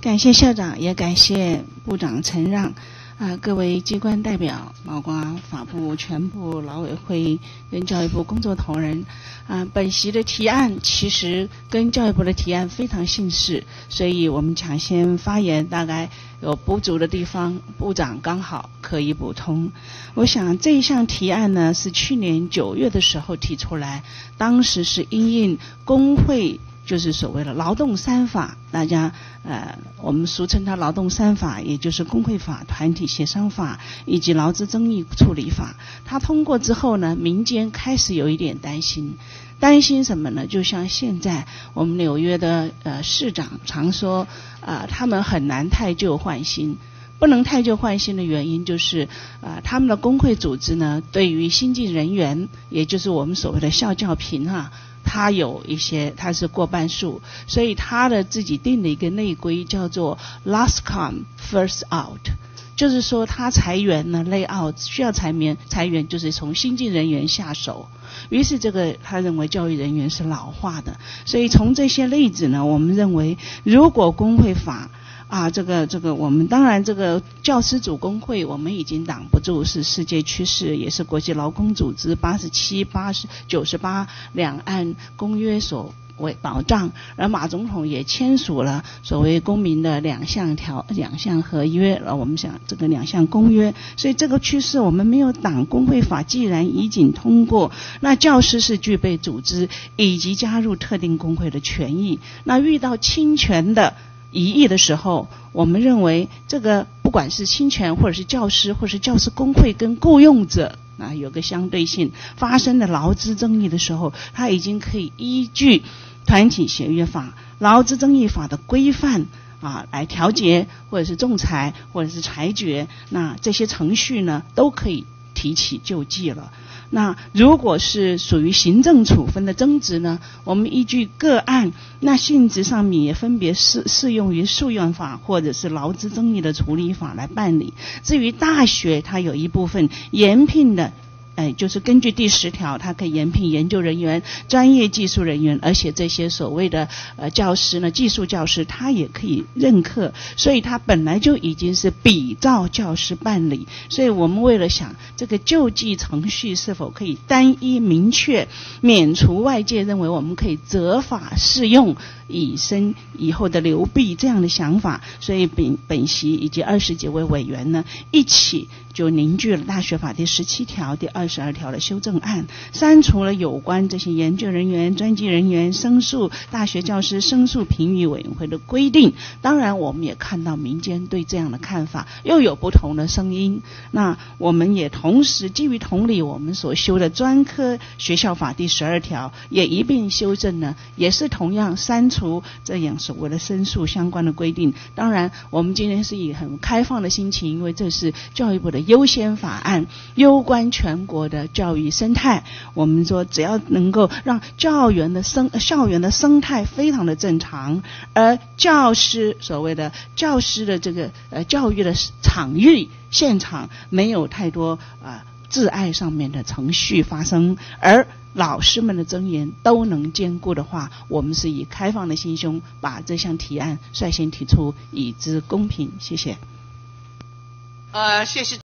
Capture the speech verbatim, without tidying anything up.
感谢校长，也感谢部长承让，啊、呃，各位机关代表，包括法部、全部劳委会跟教育部工作同仁，啊、呃，本席的提案其实跟教育部的提案非常相似，所以我们抢先发言，大概有不足的地方，部长刚好可以补充。我想这一项提案呢，是去年九月的时候提出来，当时是因应工会。 就是所谓的劳动三法，大家呃，我们俗称它劳动三法，也就是工会法、团体协商法以及劳资争议处理法。它通过之后呢，民间开始有一点担心，担心什么呢？就像现在我们纽约的呃市长常说，呃，他们很难太旧换新。 不能太旧换新的原因就是，啊、呃，他们的工会组织呢，对于新进人员，也就是我们所谓的校教评哈、啊，他有一些他是过半数，所以他的自己定了一个内规，叫做 last come first out， 就是说他裁员呢 lay out 需要裁员，裁员就是从新进人员下手。于是这个他认为教育人员是老化的，所以从这些例子呢，我们认为如果工会法。 啊，这个这个，我们当然这个教师组工会我们已经挡不住，是世界趋势，也是国际劳工组织八十七、八十九十八两岸公约所为保障，而马总统也签署了所谓公民的两项条两项合约，呃，我们想这个两项公约，所以这个趋势我们没有挡。工会法既然已经通过，那教师是具备组织以及加入特定工会的权益，那遇到侵权的。 疑义的时候，我们认为这个不管是侵权，或者是教师，或者是教师工会跟雇用者啊有个相对性，发生的劳资争议的时候，他已经可以依据团体协约法、劳资争议法的规范啊来调解，或者是仲裁，或者是裁决。那这些程序呢，都可以提起救济了。那如果是属于行政处分的争执呢，我们依据个案。 那性质上面也分别适适用于诉愿法或者是劳资争议的处理法来办理。至于大学，它有一部分延聘的，呃，就是根据第十条，它可以延聘研究人员、专业技术人员，而且这些所谓的呃教师呢，技术教师他也可以任课，所以他本来就已经是比照教师办理。所以我们为了想这个救济程序是否可以单一明确，免除外界认为我们可以责法适用。 以身以后的流弊这样的想法，所以本本席以及二十几位委员呢，一起就凝聚了《大学法》第十七条、第二十二条的修正案，删除了有关这些研究人员、专技人员申诉、大学教师申诉评议委员会的规定。当然，我们也看到民间对这样的看法又有不同的声音。那我们也同时基于同理，我们所修的《专科学校法》第十二条也一并修正呢，也是同样删除。 除这样所谓的申诉相关的规定，当然，我们今天是以很开放的心情，因为这是教育部的优先法案，攸关全国的教育生态。我们说，只要能够让教员的生校园的生态非常的正常，而教师所谓的教师的这个呃教育的场域现场没有太多啊窒碍上面的程序发生，而。 老师们的尊严都能兼顾的话，我们是以开放的心胸把这项提案率先提出，以资公平。谢谢。呃，谢谢。